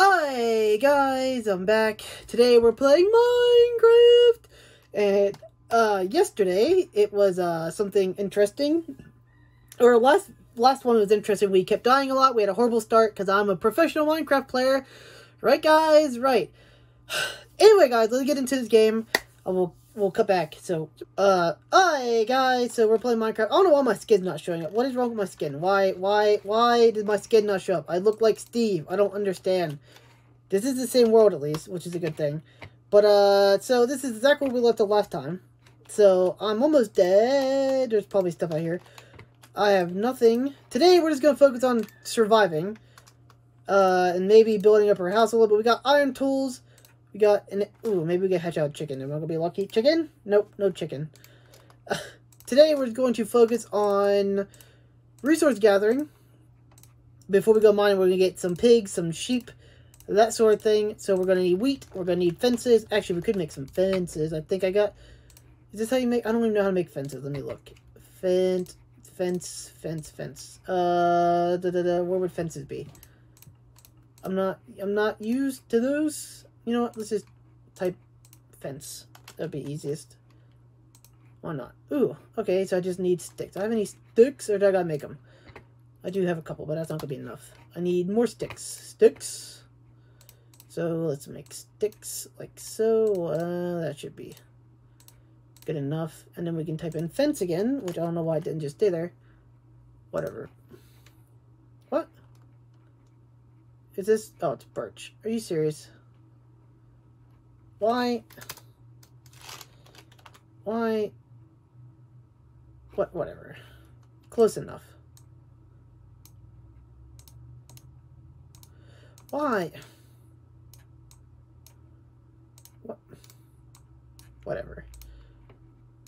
Hi guys, I'm back. Today we're playing Minecraft, and yesterday it was something interesting. Or last one was interesting. We kept dying a lot. We had a horrible start because I'm a professional Minecraft player, right guys? Right. Anyway guys, let's get into this game. We'll cut back. So hi guys, so we're playing Minecraft. I don't know why my skin's not showing up. What is wrong with my skin? Why did my skin not show up? I look like Steve. I don't understand. This is the same world at least, which is a good thing. But so this is exactly where we left the last time. So I'm almost dead. There's probably stuff out here. I have nothing. Today we're just gonna focus on surviving. And maybe building up our house a little bit. We got iron tools. We got an... Ooh, maybe we can hatch out chicken. Am I going to be lucky? Chicken? Nope, no chicken. Today we're going to focus on resource gathering. Before we go mining, we're going to get some pigs, some sheep, that sort of thing. So we're going to need wheat. We're going to need fences. Actually, we could make some fences. I think I got... Is this how you make... I don't even know how to make fences. Let me look. Fence. Where would fences be? I'm not used to those... You know what? Let's just type fence. That'd be easiest. Why not? Ooh, okay, so I just need sticks. Do I have any sticks, or do I gotta make them? I do have a couple, but that's not gonna be enough. I need more sticks. So let's make sticks like so. That should be good enough. And then we can type in fence again, which I don't know why it didn't just stay there. Whatever. What? Is this? Oh, it's birch. Are you serious? Why? What? Whatever. Close enough. Why? What? Whatever.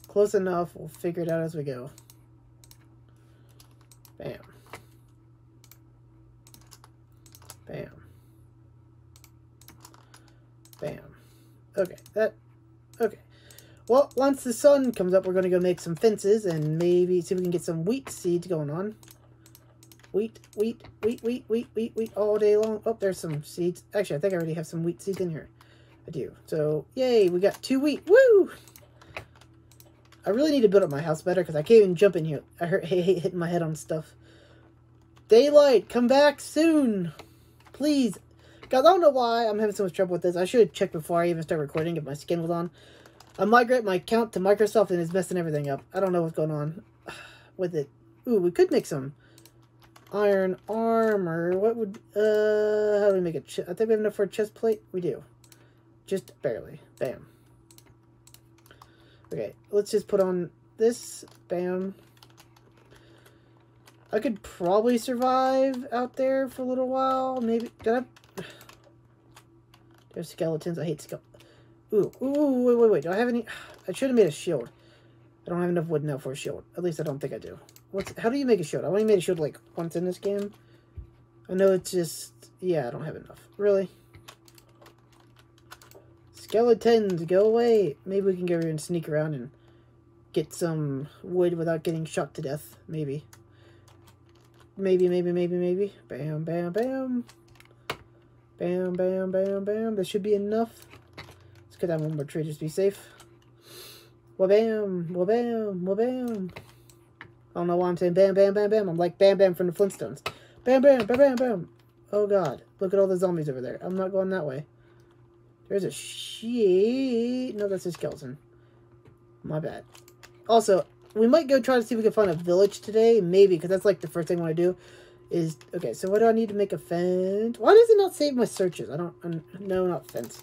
Close enough. We'll figure it out as we go. Bam. Bam. Bam. Okay, okay. Well, once the sun comes up, we're going to go make some fences and maybe see if we can get some wheat seeds going on. Wheat all day long. Oh, there's some seeds. Actually, I think I already have some wheat seeds in here. I do. So, yay, we got 2 wheat. Woo! I really need to build up my house better because I can't even jump in here. I hate hitting my head on stuff. Daylight, come back soon. Please. Guys, I don't know why I'm having so much trouble with this. I should have checked before I even started recording if my skin was on. I migrate my account to Microsoft and it's messing everything up. I don't know what's going on with it. Ooh, we could make some iron armor. What would... how do we make a chest? I think we have enough for a chest plate. We do. Just barely. Bam. Okay, let's just put on this. Bam. I could probably survive out there for a little while. Maybe... Did I... There's skeletons. I hate skeletons. Ooh, wait. Do I have any? I should have made a shield. I don't have enough wood now for a shield. At least I don't think I do. How do you make a shield? I only made a shield like once in this game. I know it's just... Yeah, I don't have enough. Really? Skeletons, go away. Maybe we can go over and sneak around and get some wood without getting shot to death. Maybe. Maybe. Bam, bam, bam. Bam, bam, bam, bam. That should be enough. Let's cut down one more tree just to be safe. Wha-bam, wha-bam, wha-bam. I don't know why I'm saying bam, bam, bam, bam. I'm like Bam Bam from the Flintstones. Bam, bam, bam, bam, bam. Oh, God. Look at all the zombies over there. I'm not going that way. There's a sheep. No, that's a skeleton. My bad. Also, we might go try to see if we can find a village today. Maybe, because that's like the first thing I want to do. Is okay, so what do I need to make a fence? Why does it not save my searches? No, not fence.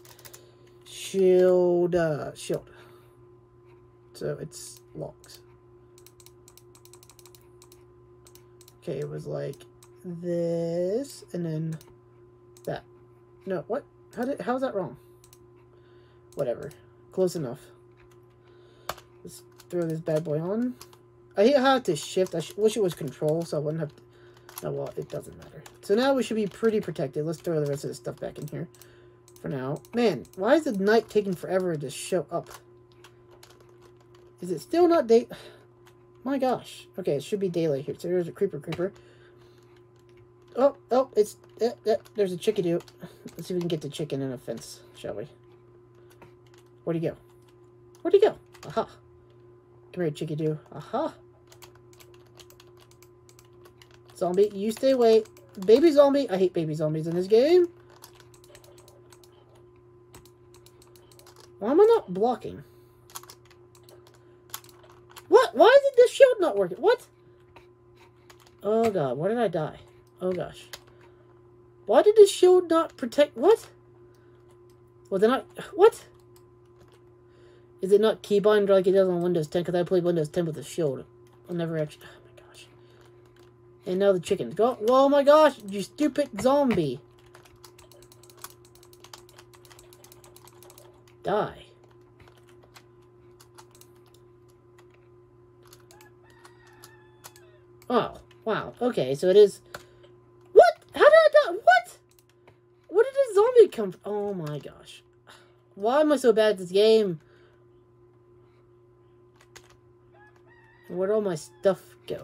Shield, shield. So it's locked. Okay, it was like this and then that. No, what? How's that wrong? Whatever. Close enough. Let's throw this bad boy on. I hate how I have to shift. I wish it was control so I wouldn't have to. Oh, well, it doesn't matter. So now we should be pretty protected. Let's throw the rest of this stuff back in here for now. Man, why is the night taking forever to show up? Is it still not day? My gosh. Okay, it should be daylight here. So there's a creeper. Oh, it's... there's a chickadee. Let's see if we can get the chicken in a fence, shall we? Where'd he go? Where'd he go? Aha. Come here, chickadee. Aha. Zombie, you stay away. Baby zombie. I hate baby zombies in this game. Why am I not blocking? What? Why did this shield not work? What? Oh, God. Why did I die? Oh, gosh. Why did this shield not protect? What? Well, they're not... What? Is it not keybind like it does on Windows 10? Because I played Windows 10 with a shield. I'll never actually... Oh, my gosh. And now the chickens. Go... Oh, my gosh. You stupid zombie. Die. Oh. Wow, okay, so it is... What? How did I die? What? Where did a zombie come from? Oh my gosh. Why am I so bad at this game? Where'd all my stuff go?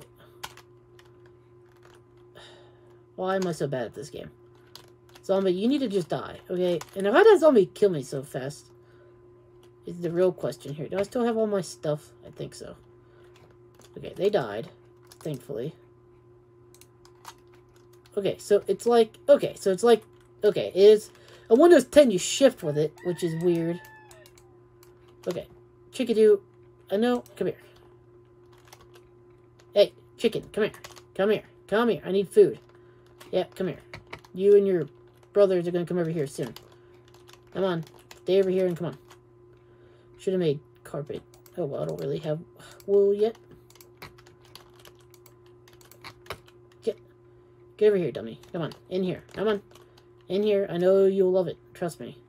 Why am I so bad at this game? Zombie, you need to just die, okay? And if I die, zombie kill me so fast? Is the real question here. Do I still have all my stuff? I think so. Okay, they died, thankfully. Okay, so it's like... Okay, so it's like... Okay, it is... On Windows 10, you shift with it, which is weird. Okay. Chickadee. I know. Come here. Hey, chicken. Come here. Come here. Come here. I need food. Yeah, come here. You and your brothers are going to come over here soon. Come on. Stay over here and come on. Should have made carpet. Oh, well, I don't really have wool yet. Get over here, dummy. Come on. In here. Come on. In here. I know you'll love it. Trust me.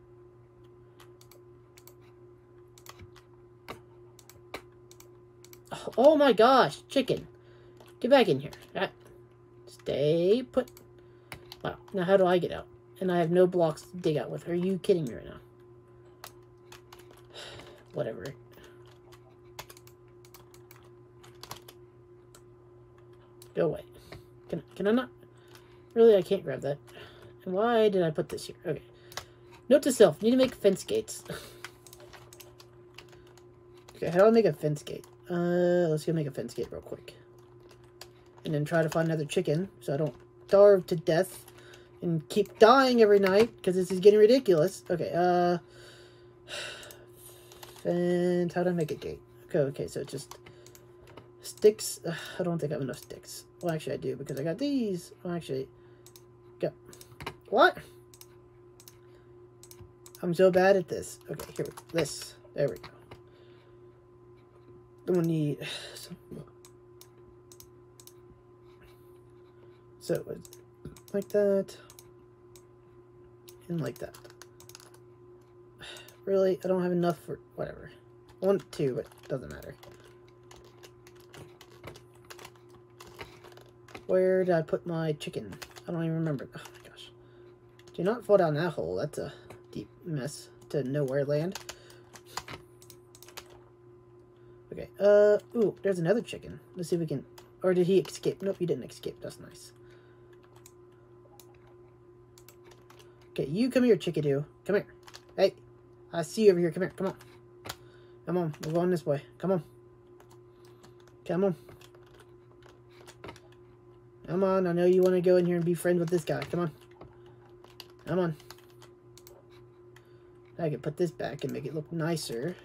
Oh my gosh. Chicken. Get back in here. Right. Stay put. Wow. Now how do I get out? And I have no blocks to dig out with. Are you kidding me right now? Whatever. Go away. Can I not? Really, I can't grab that. And why did I put this here? Okay. Note to self. Need to make fence gates. Okay, how do I make a fence gate? Let's go make a fence gate real quick. And then try to find another chicken so I don't starve to death and keep dying every night because this is getting ridiculous. Okay, and how do I make a gate? Okay, so just... Sticks. I don't think I have enough sticks. Well, actually, I do because I got these. Well, actually... Go. What? I'm so bad at this. Okay, here we go. This. There we go. I'm gonna need some. So, like that. And like that. Really? I don't have enough for... Whatever. I want two, but it doesn't matter. Where did I put my chicken? I don't even remember. Oh my gosh. Do not fall down that hole. That's a deep mess to nowhere land. Okay. Ooh, there's another chicken. Let's see if we can... Or did he escape? Nope, he didn't escape. That's nice. Okay, you come here, chickadee. Come here. Hey, I see you over here. Come here. Come on. Come on. We're going this way. Come on. Come on. Come on, I know you want to go in here and be friends with this guy. Come on. Come on. I can put this back and make it look nicer.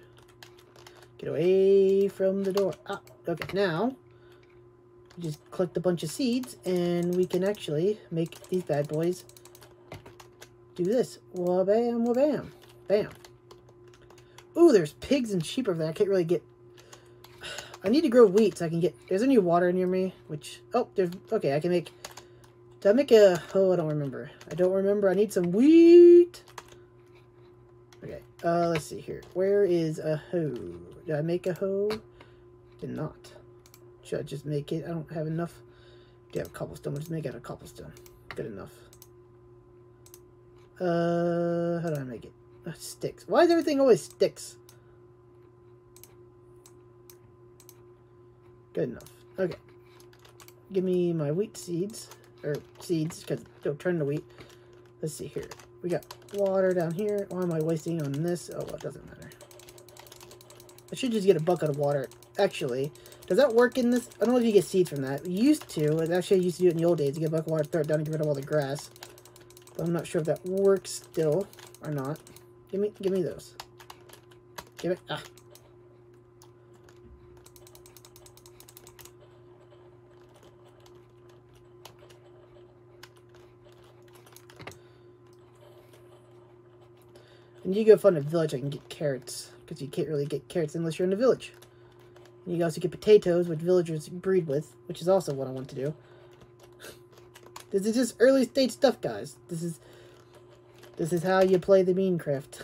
Get away from the door. Ah, okay, now, just collect a bunch of seeds, and we can actually make these bad boys do this. Wah-bam, wah-bam. Bam. Ooh, there's pigs and sheep over there. I can't really get... I need to grow wheat so I can get... Is there any water near me? Which... Oh, there's... Okay, I can make... Did I make a... Oh, I don't remember. I don't remember. I need some wheat. Okay. Let's see here. Where is a hoe? Did I make a hoe? Did not. Should I just make it? I don't have enough. Do I have cobblestone? We'll just make it out of cobblestone. Good enough. How do I make it? Oh, sticks. Why is everything always sticks? Good enough. Okay. Give me my wheat seeds. or seeds, because they'll turn to wheat. Let's see here. We got water down here. Why am I wasting on this? Oh, well, it doesn't matter. I should just get a bucket of water. Actually, does that work in this? I don't know if you get seeds from that. You used to. Actually, I used to do it in the old days. You get a bucket of water, throw it down, and get rid of all the grass. But I'm not sure if that works still or not. Give me those. Give it. Ah. And you go find a village, I can get carrots. Because you can't really get carrots unless you're in a village. And you can also get potatoes, which villagers breed with, which is also what I want to do. This is just early stage stuff, guys. This is how you play the Minecraft.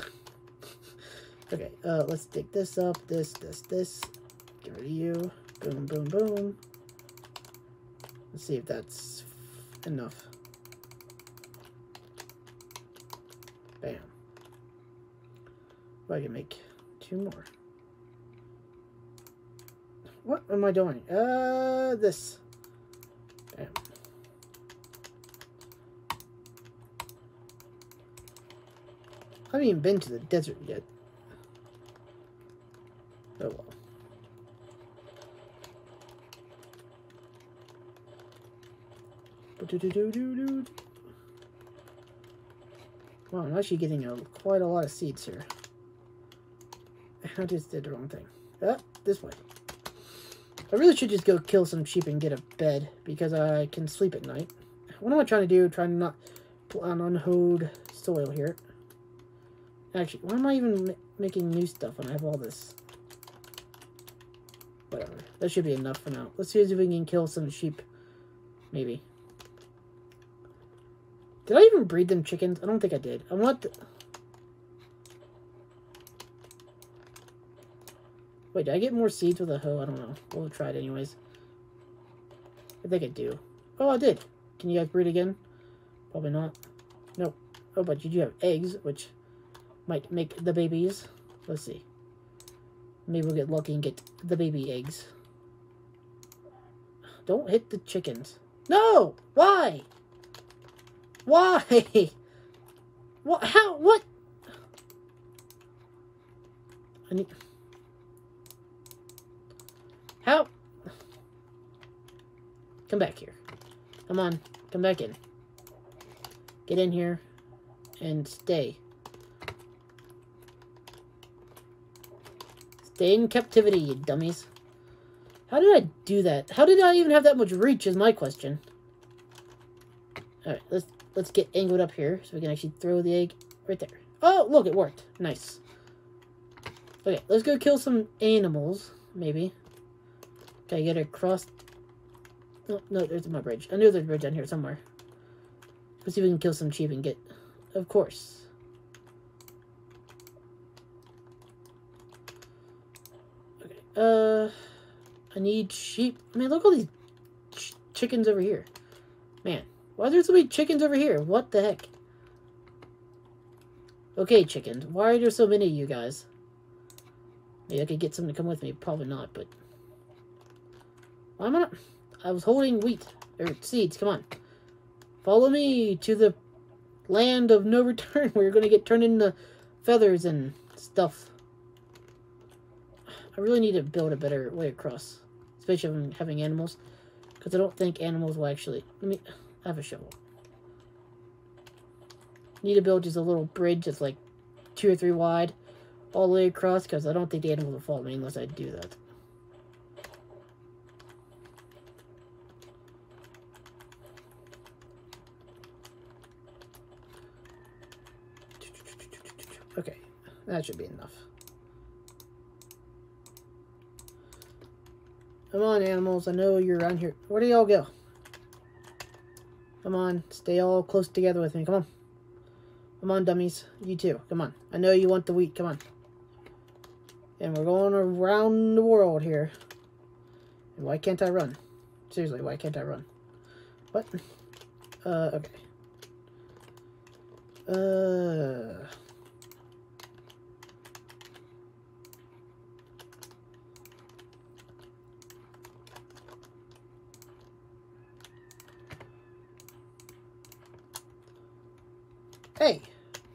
Okay, let's dig this up. This. Get rid of you. Boom, boom, boom. Let's see if that's enough. Bam. Well, I can make two more. What am I doing? This. Bam. I haven't even been to the desert yet. Oh well. Wow, I'm actually getting quite a lot of seeds here. I just did the wrong thing. This way. I really should just go kill some sheep and get a bed, because I can sleep at night. What am I trying to do? Trying to not plan on unhoed soil here. Actually, why am I even making new stuff when I have all this? Whatever. That should be enough for now. Let's see if we can kill some sheep. Maybe. Did I even breed them chickens? I don't think I did. I'm not... Wait, did I get more seeds with a hoe? I don't know. We'll try it anyways. I think I do. Oh, I did. Can you guys breed again? Probably not. Nope. Oh, but you do have eggs, which might make the babies. Let's see. Maybe we'll get lucky and get the baby eggs. Don't hit the chickens. No! Why? Why? What? How? What? I need... How? Come back here. Come on. Come back in. Get in here. And stay. Stay in captivity, you dummies. How did I do that? How did I even have that much reach is my question. Alright, let's get angled up here so we can actually throw the egg right there. Oh, look, it worked. Nice. Okay, let's go kill some animals, maybe. Okay, get across... Oh, no, there's my bridge. I knew there's a bridge down here somewhere. Let's see if we can kill some sheep and get... Of course. Okay, I need sheep. Man, look at all these chickens over here. Man, why are there so many chickens over here? What the heck? Okay, chickens. Why are there so many of you guys? Maybe I could get some to come with me. Probably not, but... Why am I not? I was holding wheat. Or seeds, come on. Follow me to the land of no return where you're going to get turned into feathers and stuff. I really need to build a better way across. Especially if I'm having animals. Because I don't think animals will actually... Let me... I have a shovel. Need to build just a little bridge that's like 2 or 3 wide. All the way across. Because I don't think the animals will follow me unless I do that. Okay, that should be enough. Come on, animals. I know you're around here. Where do y'all go? Come on. Stay all close together with me. Come on. Come on, dummies. You too. Come on. I know you want the wheat. Come on. And we're going around the world here. And why can't I run? Seriously, why can't I run? What? Okay.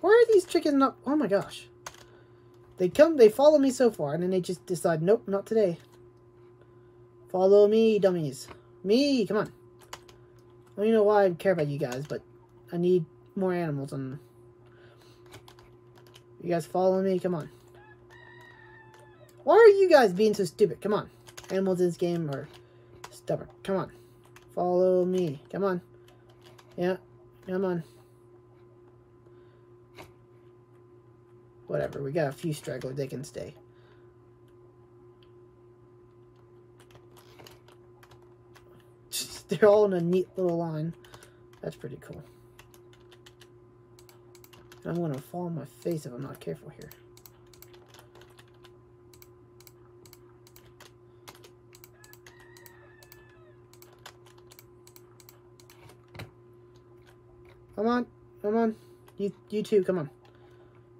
Where are these chickens not? Oh my gosh. They follow me so far, and then they just decide, nope, not today. Follow me, dummies. Me, come on. I don't even know why I care about you guys, but I need more animals on them. You guys follow me, come on. Why are you guys being so stupid? Come on. Animals in this game are stubborn. Come on. Follow me. Come on. Yeah. Come on. Whatever. We got a few stragglers. They can stay. They're all in a neat little line. That's pretty cool. I'm going to fall on my face if I'm not careful here. Come on, come on. You too, come on.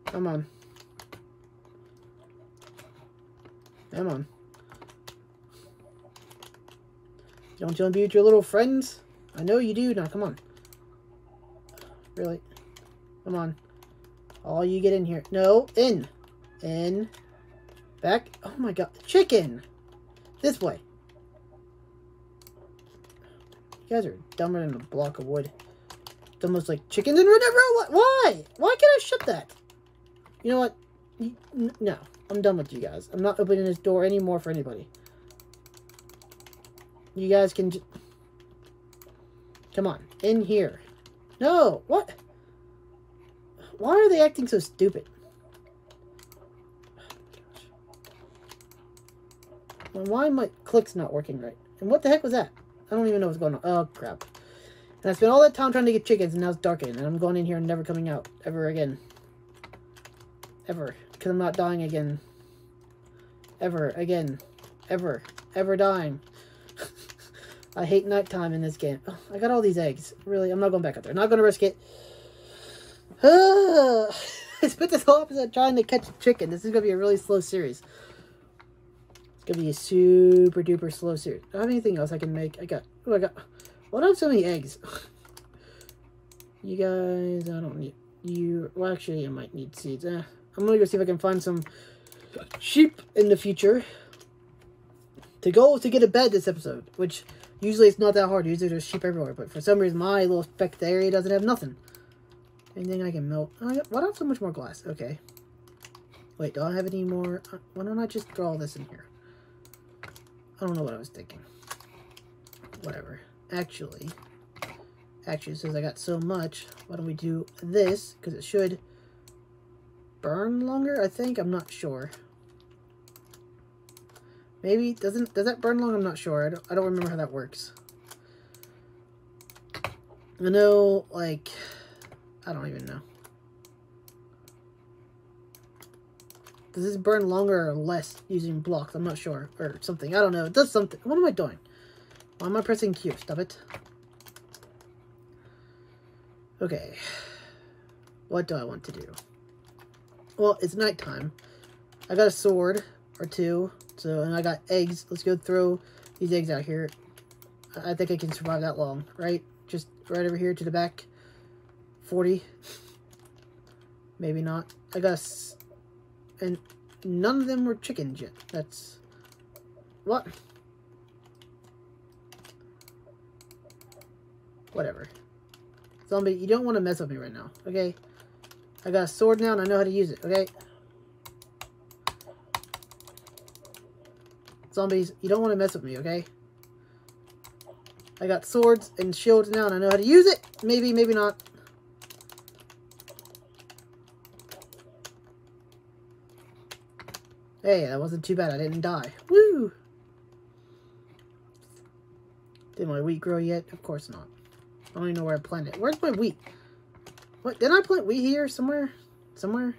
Come on. Come on. Don't you want to be with your little friends? I know you do now, come on. Really? Come on. Oh, you get in here. No, in. In. Back. Oh my god. Chicken! This way. You guys are dumber than a block of wood. It's almost like chickens in red. Why? Why can't I shut that? You know what? No. I'm done with you guys. I'm not opening this door anymore for anybody. You guys can... Come on. In here. No! What? Why are they acting so stupid? Well, why am I... Click's not working right. And what the heck was that? I don't even know what's going on. Oh, crap. And I spent all that time trying to get chickens, and now it's darkening, and I'm going in here and never coming out. Ever again. Ever. Because I'm not dying again. Ever. Again. Ever. Ever dying. I hate nighttime in this game. Oh, I got all these eggs. Really, I'm not going back up there. Not going to risk it. I spent this whole episode trying to catch a chicken. This is going to be a really slow series. It's going to be a super duper slow series. I don't have anything else I can make. I got... Oh, I got... Why do I have so many eggs? You guys, I don't need you. Well, actually, I might need seeds. I'm gonna go see if I can find some sheep in the future. The goal is to get a bed this episode, which usually it's not that hard. Usually there's sheep everywhere, but for some reason my little specked area doesn't have nothing. Anything I can melt. Why do I have so much more glass? Okay. Wait, do I have any more? Why don't I just throw all this in here? I don't know what I was thinking. Whatever. Actually, since I got so much, why don't we do this? Because it should burn longer, I think. I'm not sure. Maybe, does that burn longer? I'm not sure. I don't remember how that works. I know, like, I don't even know. Does this burn longer or less using blocks? I'm not sure. Or something. I don't know. It does something. What am I doing? Why am I pressing Q? Stop it. Okay. What do I want to do? Well, it's nighttime. I got a sword or two. So, and I got eggs. Let's go throw these eggs out here. I think I can survive that long, right? Just right over here to the back. 40. Maybe not. I got a... And none of them were chickens yet. That's... What? Whatever. Zombie, you don't want to mess with me right now, okay? I got a sword now and I know how to use it, okay? Zombies, you don't want to mess with me, okay? I got swords and shields now and I know how to use it! Maybe, maybe not. Hey, that wasn't too bad. I didn't die. Woo! Did my wheat grow yet? Of course not. I don't even know where I planted it. Where's my wheat? What? Didn't I plant wheat here? Somewhere? Somewhere?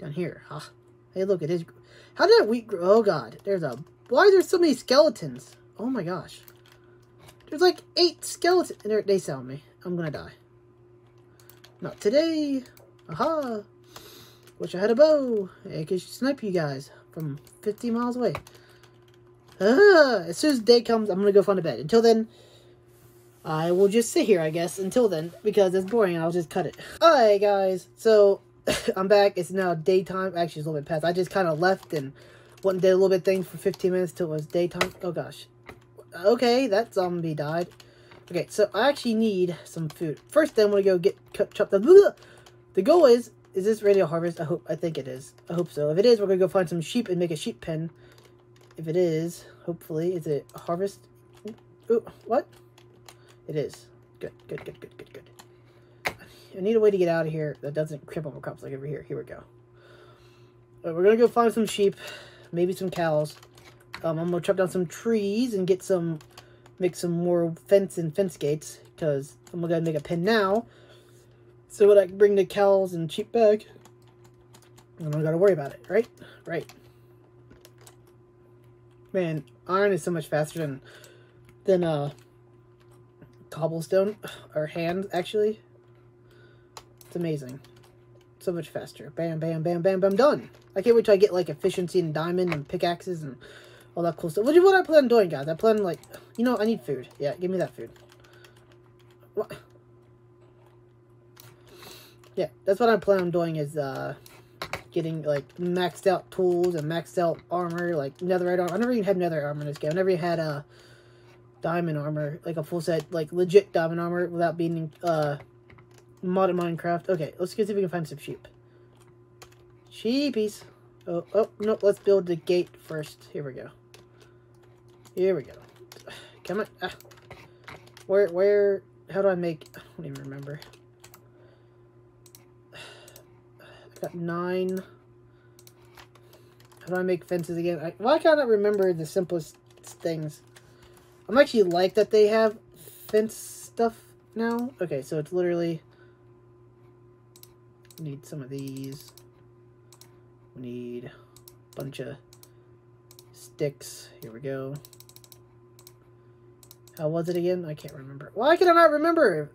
Down here. Huh. Hey, look, it is. How did that wheat grow? Oh, God. There's a... Why are there so many skeletons? Oh, my gosh. There's like 8 skeletons. They sell me. I'm gonna die. Not today. Aha. Wish I had a bow. It could snipe you guys from 50 miles away. Ah, as soon as day comes, I'm gonna go find a bed. Until then... I will just sit here, I guess, until then, because it's boring, and I'll just cut it. Alright, guys, so I'm back. It's now daytime. Actually, it's a little bit past. I just kind of left and went and did a little bit of things for 15 minutes till it was daytime. Oh, gosh. Okay, that zombie died. Okay, so I actually need some food. First, then, I'm going to go get chopped up. The goal is this radio harvest? I think it is. I hope so. If it is, we're going to go find some sheep and make a sheep pen. If it is, hopefully, is it harvest? Ooh, what? It is. Good, good, good, good, good, good. I need a way to get out of here that doesn't cripple my crops like over here. Here we go. Right, we're going to go find some sheep, maybe some cows. I'm going to chop down some trees and get some, make some more fence and fence gates, because I'm going to make a pen now so that I can bring the cows and sheep back. And I don't got to worry about it, right? Right. Man, iron is so much faster than cobblestone or hand, actually. It's amazing. So much faster. Bam, bam, bam, bam, bam, done. I can't wait till I get like efficiency and diamond and pickaxes and all that cool stuff. Which is what I plan on doing, guys. I plan on, like, you know, I need food. Yeah, give me that food. What? Yeah, that's what I plan on doing, is getting like maxed out tools and maxed out armor, like netherite armor. I never even had netherite armor in this game. I never even had a diamond armor, like a full set, like legit diamond armor without being modded Minecraft. Okay, let's go see if we can find some sheep. Sheepies. Oh, oh, no, let's build the gate first. Here we go. Here we go. Come on. Ah. Where, how do I make, I don't even remember. I got 9. How do I make fences again? Why can't I remember the simplest things? I'm actually like that they have fence stuff now. Okay, so it's literally... We need some of these. We need a bunch of sticks. Here we go. How was it again? I can't remember. Why can I not remember?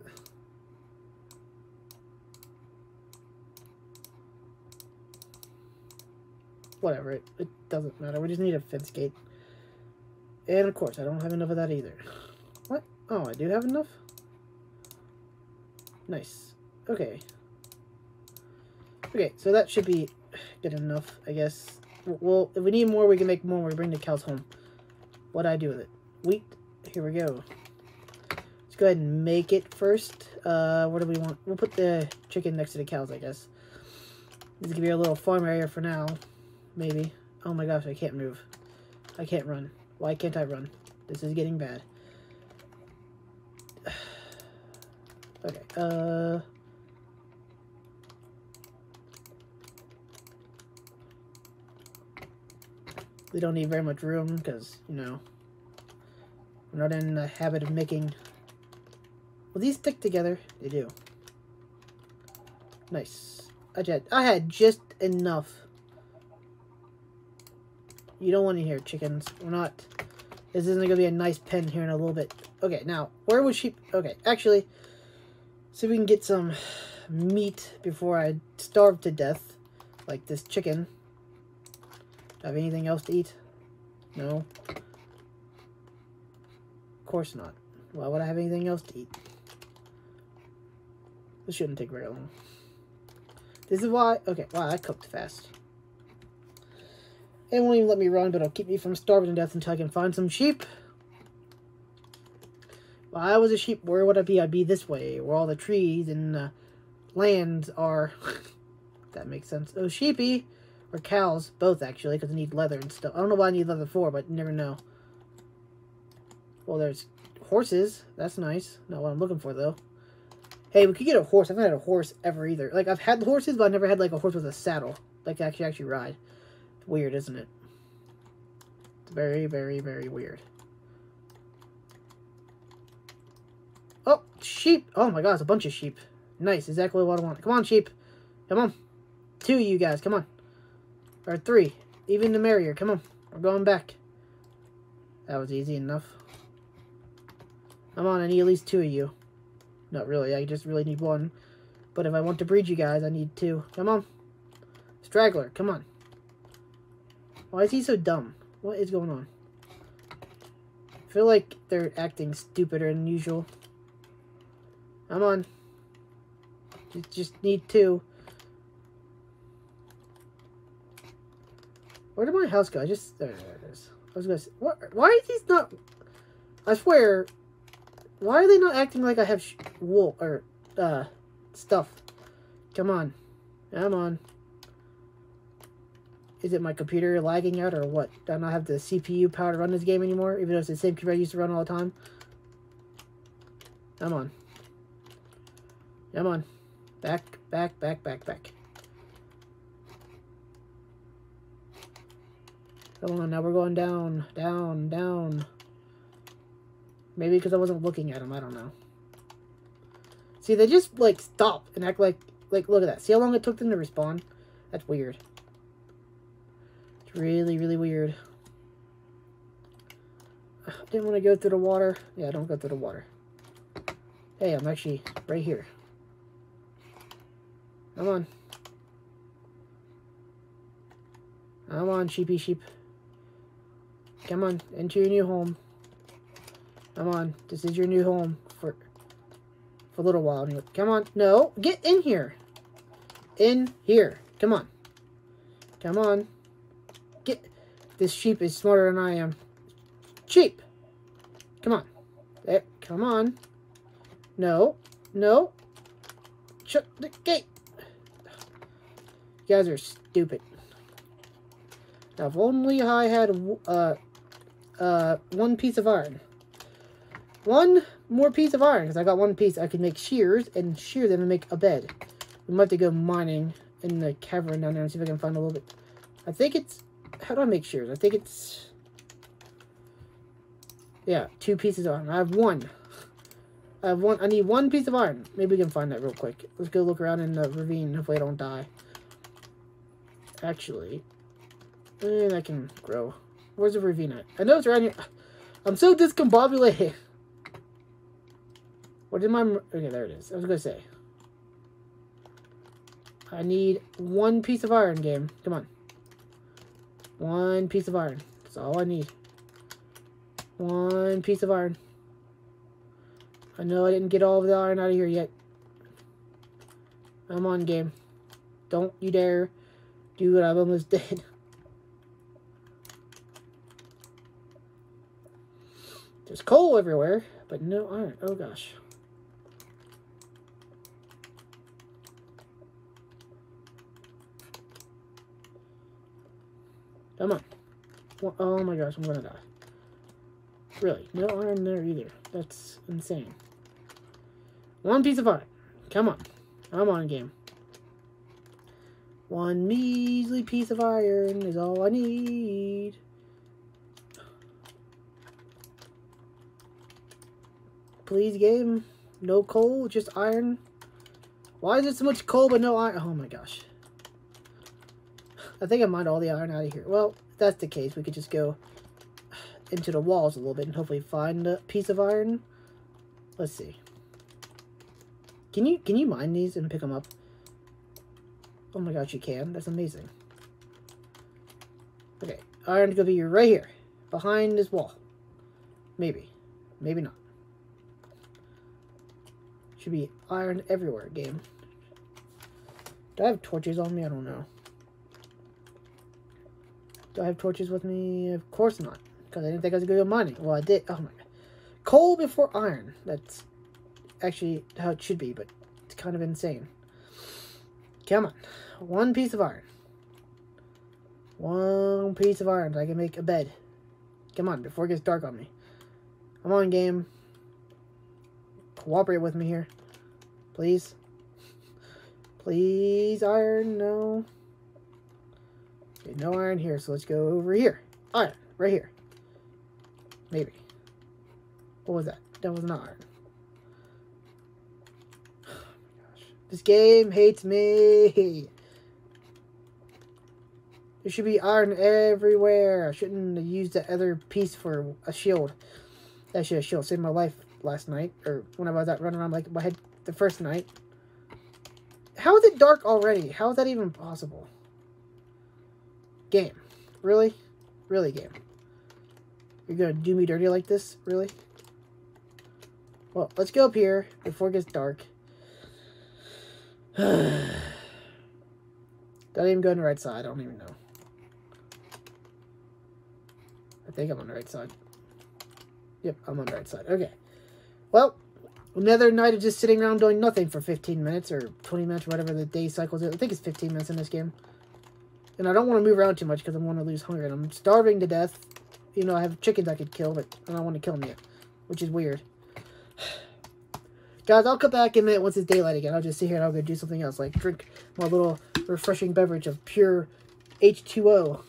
Whatever, it doesn't matter. We just need a fence gate. And, of course, I don't have enough of that either. What? Oh, I do have enough? Nice. Okay. Okay, so that should be good enough, I guess. Well, if we need more, we can make more. We bring the cows home. What do I do with it? Wheat. Here we go. Let's go ahead and make it first. What do we want? We'll put the chicken next to the cows, I guess. This could be our little farm area for now. Maybe. Oh, my gosh, I can't move. I can't run. Why can't I run? This is getting bad. Okay, we don't need very much room, because, you know, we're not in the habit of making... Will these stick together? They do. Nice. I had just enough. You don't want to hear chickens. We're not... This isn't going to be a nice pen here in a little bit. Okay, now, where would sheep... Okay, actually, see if we can get some meat before I starve to death. Like this chicken. Do I have anything else to eat? No. Of course not. Why would I have anything else to eat? This shouldn't take very long. This is why... Okay, wow, I cooked fast. It won't even let me run, but it'll keep me from starving to death until I can find some sheep. If I was a sheep, where would I be? I'd be this way, where all the trees and lands are. That makes sense. Oh, sheepy. Or cows. Both, actually, because I need leather and stuff. I don't know what I need leather for, but you never know. Well, there's horses. That's nice. Not what I'm looking for, though. Hey, we could get a horse. I've not had a horse ever, either. Like, I've had horses, but I've never had, like, a horse with a saddle. Like, actually ride. Weird, isn't it? It's very, very, very weird. Oh, sheep! Oh my gosh, a bunch of sheep. Nice, exactly what I want. Come on, sheep. Come on. 2 of you guys, come on. Or 3. Even the merrier, come on. We're going back. That was easy enough. Come on, I need at least 2 of you. Not really, I just really need 1. But if I want to breed you guys, I need 2. Come on. Straggler, come on. Why is he so dumb? What is going on? I feel like they're acting stupider than usual. Come on. Just need two. Where did my house go? I just... There it is. I was gonna say... What, why is these not... I swear... Why are they not acting like I have wool or... stuff? Come on. Come on. Is it my computer lagging out or what? Do I not have the CPU power to run this game anymore? Even though it's the same computer I used to run all the time? Come on. Come on. Back, back, back, back, back. Come on, now we're going down, down, down. Maybe because I wasn't looking at them, I don't know. See, they just, like, stop and act like, look at that. See how long it took them to respawn? That's weird. It's really, really weird. I didn't want to go through the water. Yeah, don't go through the water. Hey, I'm actually right here. Come on. Come on, sheepy sheep. Come on, into your new home. Come on, this is your new home for a little while. Come on, no, get in here. In here, come on. Come on. Get, this sheep is smarter than I am. Sheep, come on. There, come on. No, no. Shut the gate. You guys are stupid. Now, if only I had one piece of iron. One more piece of iron, because I got one piece. I could make shears and shear them and make a bed. We might have to go mining in the cavern down there and see if I can find a little bit. I think it's... How do I make shears? I think it's... Yeah, two pieces of iron. I have one. I have one. I need one piece of iron. Maybe we can find that real quick. Let's go look around in the ravine. Hopefully I don't die. Actually, and I can grow. Where's the ravine at? I know it's around here. I'm so discombobulated. What did my... Okay, there it is. I was going to say. I need one piece of iron, game. Come on. One piece of iron. That's all I need. One piece of iron. I know I didn't get all of the iron out of here yet. I'm on, game. Don't you dare do what I almost did. There's coal everywhere, but no iron. Oh, gosh. Come on. Oh, my gosh. I'm going to die. Really. No iron there either. That's insane. One piece of iron. Come on. I'm on, game. One measly piece of iron is all I need. Please, game. No coal, just iron. Why is it so much coal but no iron? Oh my gosh. I think I mined all the iron out of here. Well, if that's the case, we could just go into the walls a little bit and hopefully find a piece of iron. Let's see. Can you mine these and pick them up? Oh my gosh, you can. That's amazing. Okay, iron's gonna be right here, behind this wall. Maybe, maybe not. Should be iron everywhere, game. Do I have torches on me? I don't know. Do I have torches with me? Of course not. Because I didn't think I was going to go mining. Well, I did. Oh, my God. Coal before iron. That's actually how it should be, but it's kind of insane. Come on. One piece of iron. One piece of iron. I can make a bed. Come on, before it gets dark on me. Come on, game. Cooperate with me here. Please. Please, iron. No. Okay, no iron here, so let's go over here. Iron. Right here. Maybe. What was that? That was not iron. Oh my gosh. This game hates me. There should be iron everywhere. I shouldn't have used the other piece for a shield. That should have shield saved my life. Last night, or whenever I was out running around like my head the first night. How is it dark already? How is that even possible? Game. Really? Really, game. You're gonna do me dirty like this? Really? Well, let's go up here before it gets dark. Don't even go on the right side. I don't even know. I think I'm on the right side. Yep, I'm on the right side. Okay. Well, another night of just sitting around doing nothing for 15 minutes or 20 minutes, whatever the day cycles is. I think it's 15 minutes in this game. And I don't want to move around too much because I want to lose hunger. And I'm starving to death. You know, I have chickens I could kill, but I don't want to kill them yet, which is weird. Guys, I'll come back in a minute once it's daylight again. I'll just sit here and I'll go do something else, like drink my little refreshing beverage of pure H2O.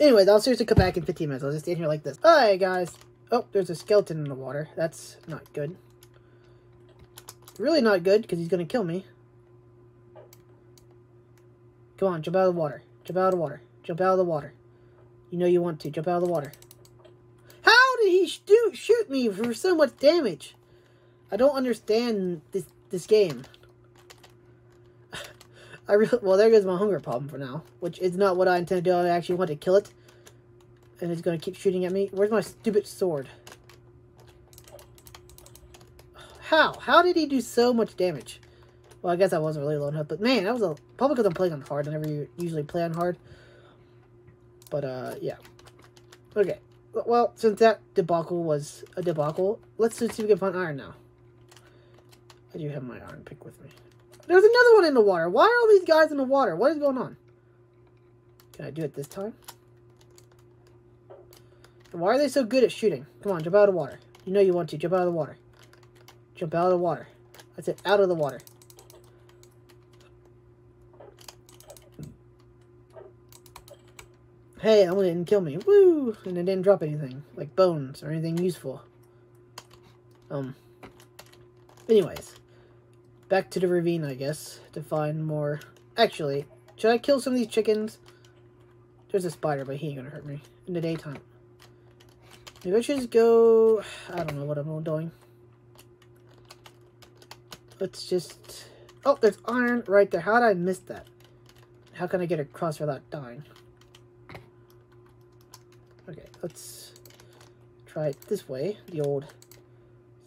Anyways, I'll seriously come back in 15 minutes. I'll just stand here like this. Alright, guys. Oh, there's a skeleton in the water. That's not good. Really not good, because he's going to kill me. Come on, jump out of the water. Jump out of the water. Jump out of the water. You know you want to. Jump out of the water. How did he shoot me for so much damage? I don't understand this game. Well, there goes my hunger problem for now, which is not what I intend to do. I actually want to kill it, and it's going to keep shooting at me. Where's my stupid sword? How? How did he do so much damage? Well, I guess I wasn't really low enough, but man, that was a... Probably because I'm playing on hard. I never usually play on hard. But, yeah. Okay. Well, since that debacle was a debacle, let's see if we can find iron now. I do have my iron pick with me. There's another one in the water. Why are all these guys in the water? What is going on? Can I do it this time? And why are they so good at shooting? Come on, jump out of the water. You know you want to. Jump out of the water. Jump out of the water. That's it. Out of the water. Hey, that one didn't kill me. Woo! And it didn't drop anything. Like bones or anything useful. Anyways. Back to the ravine, I guess, to find more... Actually, should I kill some of these chickens? There's a spider, but he ain't gonna hurt me in the daytime. Maybe I should just go... I don't know what I'm doing. Let's just... Oh, there's iron right there. How did I miss that? How can I get across without dying? Okay, let's try it this way. The old...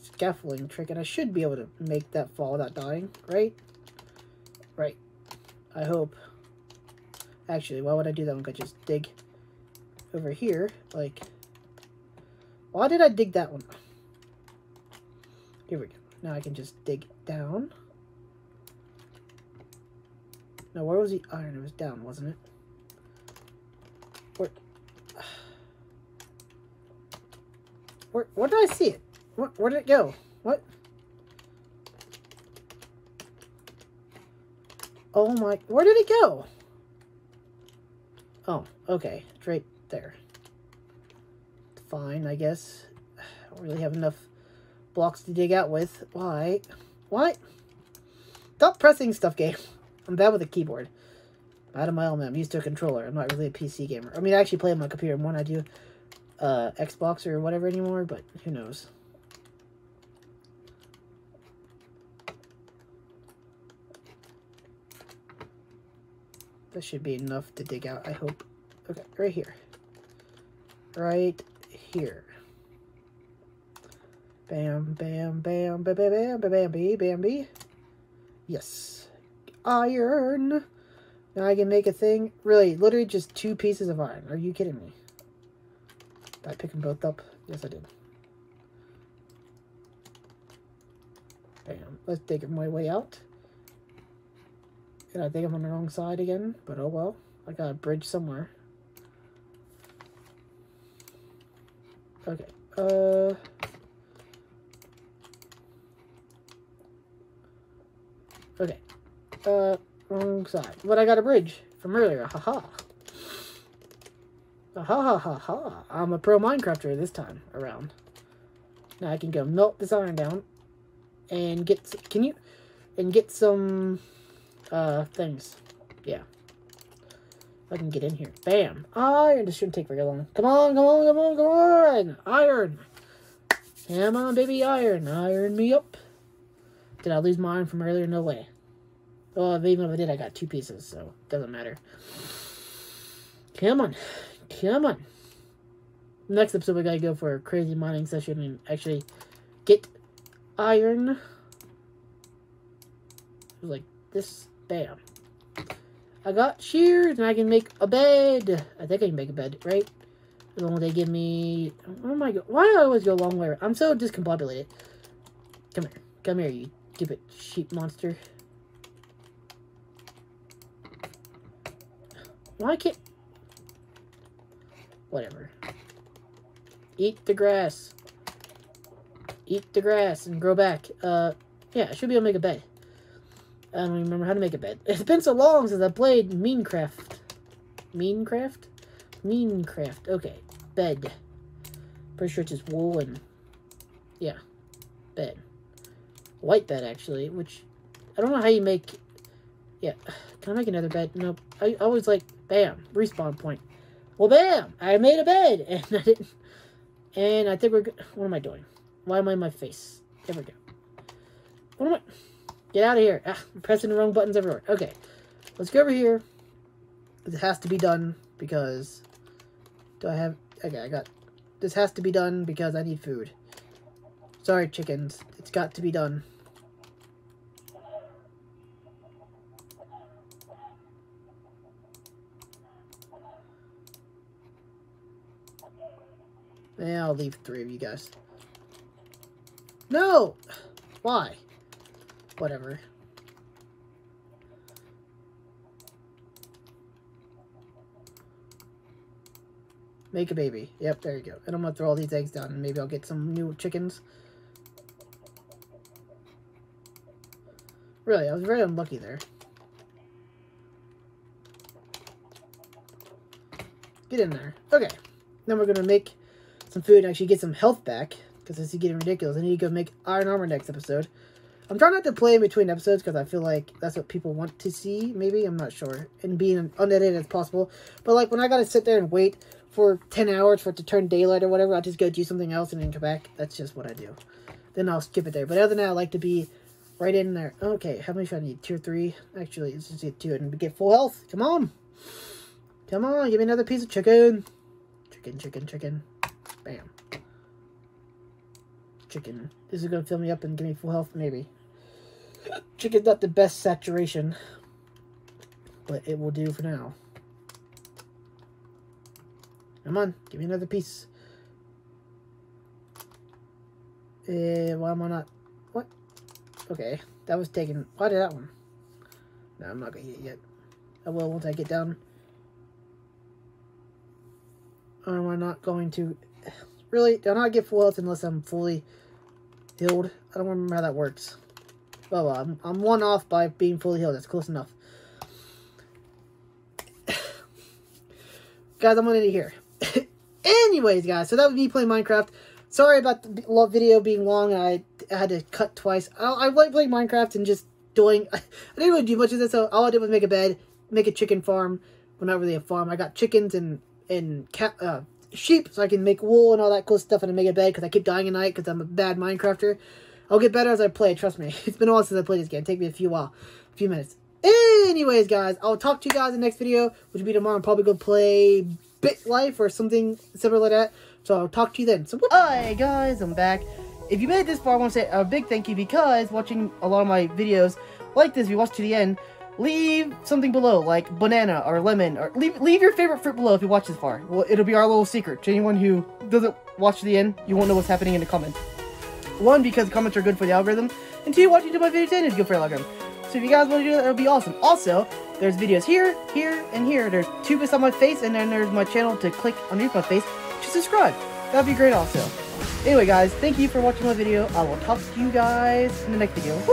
scaffolding trick, and I should be able to make that fall without dying, right? Right. I hope. Actually, why would I do that one? I just dig over here. Like, why did I dig that one? Here we go. Now I can just dig down. Now, where was the iron? It was down, wasn't it? Where did I see it? Where did it go? What? Oh my... Where did it go? Oh, okay. It's right there. Fine, I guess. I don't really have enough blocks to dig out with. Why? What? Stop pressing stuff, game. I'm bad with a keyboard. I'm out of my element. I'm used to a controller. I'm not really a PC gamer. I mean, I actually play on my computer more than I do Xbox or whatever anymore, but who knows. That should be enough to dig out, I hope. Okay, right here. Right here. Bam, bam, bam, bam, bam, bam, bam, bam, bam, bam. Yes. Iron! Now I can make a thing. Really, literally just two pieces of iron. Are you kidding me? Did I pick them both up? Yes, I did. Bam. Let's dig my way out. And I think I'm on the wrong side again, but oh well. I got a bridge somewhere. Okay. Okay. Wrong side. But I got a bridge from earlier. Haha. Ha ha ha ha. I'm a pro Minecrafter this time around. Now I can go melt this iron down and get some things. Yeah. I can get in here. Bam. Iron. This shouldn't take very long. Come on, come on, come on, come on. Iron. Come on, baby, iron. Iron me up. Did I lose my iron from earlier? No way. Oh, even if I did, I got two pieces, so it doesn't matter. Come on. Come on. Next episode, we gotta go for a crazy mining session and actually get iron. It was like this. Bam. I got shears and I can make a bed. I think I can make a bed, right? As long as they give me... Oh my god. Why do I always go a long way? I'm so discombobulated. Come here. Come here, you stupid sheep monster. Why can't... Whatever. Eat the grass. Eat the grass and grow back. Yeah, I should be able to make a bed. I don't even remember how to make a bed. It's been so long since I played Minecraft. Minecraft? Minecraft. Okay. Bed. Pretty sure it's just wool and... Yeah. Bed. White bed, actually, which... I don't know how you make... Yeah. Can I make another bed? Nope. I always like... Bam. Respawn point. Well, bam! I made a bed! And I didn't... And I think we're... What am I doing? Why am I in my face? There we go. What am I... Get out of here. Ah, I'm pressing the wrong buttons everywhere. Okay. Let's go over here. This has to be done because... Do I have... Okay, I got... This has to be done because I need food. Sorry, chickens. It's got to be done. Yeah, I'll leave three of you guys. No! Why? Whatever. Make a baby. Yep, there you go. And I'm gonna throw all these eggs down and maybe I'll get some new chickens. Really, I was very unlucky there. Get in there. Okay. Then we're gonna make some food and actually get some health back. Because this is getting ridiculous. I need to go make iron armor next episode. I'm trying not to play in between episodes because I feel like that's what people want to see, maybe. I'm not sure. And being unedited as possible. But, like, when I gotta sit there and wait for 10 hours for it to turn daylight or whatever, I'll just go do something else and then come back. That's just what I do. Then I'll skip it there. But other than that, I like to be right in there. Okay, how many should I need? Tier 3? Actually, let's just get 2 and get full health. Come on. Come on, give me another piece of chicken. Chicken, chicken, chicken. Bam. Chicken. This is gonna fill me up and give me full health, maybe. Chicken's not the best saturation, but it will do for now. Come on, give me another piece. Why am I not? What? Okay, that was taken. Why did that one? No, I'm not gonna eat it yet. I will once I get down. Or am I not going to? Really, do not get full health unless I'm fully healed. I don't remember how that works. Well, I'm one off by being fully healed. That's close enough. Guys, I'm going to end it here. Anyways, guys, so that was me playing Minecraft. Sorry about the video being long. I had to cut twice. I like playing Minecraft and just doing... I didn't really do much of this, so all I did was make a bed, make a chicken farm. Well, not really a farm. I got chickens and cat... sheep, so I can make wool and all that cool stuff and make a bed, because I keep dying at night because I'm a bad Minecrafter. I'll get better as I play, trust me. It's been a while since I played this game. It'll take me a few minutes. Anyways, guys, I'll talk to you guys in the next video, which will be tomorrow. I'm probably going to play BitLife or something similar like that, so I'll talk to you then. So, hi guys, I'm back. If you made it this far, I want to say a big thank you, because watching a lot of my videos like this, if you watch to the end, leave something below, like banana or lemon, or leave your favorite fruit below if you watch this far. Well, it'll be our little secret. To anyone who doesn't watch to the end, you won't know what's happening in the comments. One, because comments are good for the algorithm, and two, watching my videos is good for the algorithm. So if you guys want to do that, it'll be awesome. Also, there's videos here, here, and here. There's two bits on my face, and then there's my channel to click underneath my face to subscribe. That'd be great also. Anyway, guys, thank you for watching my video. I will talk to you guys in the next video.